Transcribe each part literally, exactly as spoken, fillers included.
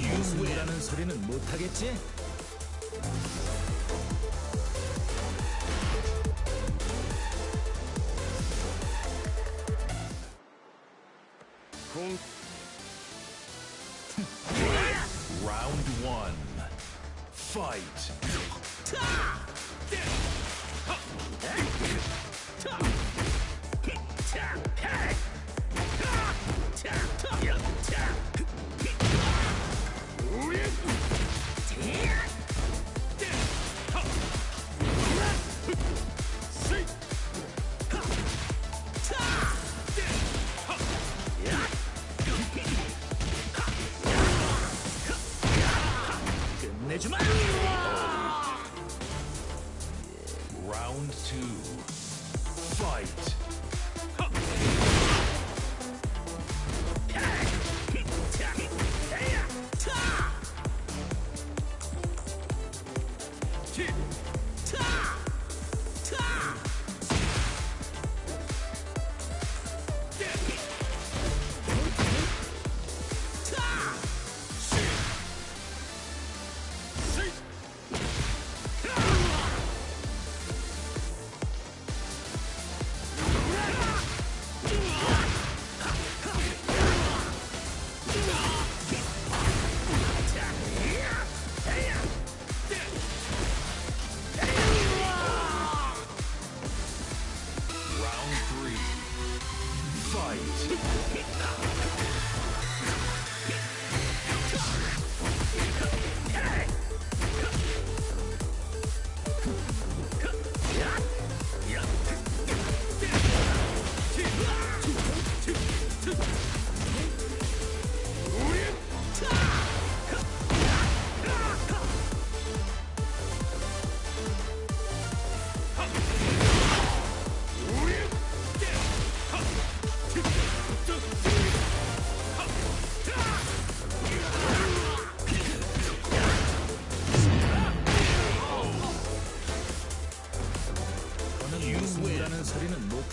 Fight! 못하겠지? Round one. Fight. Round two. Fight.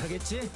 그치?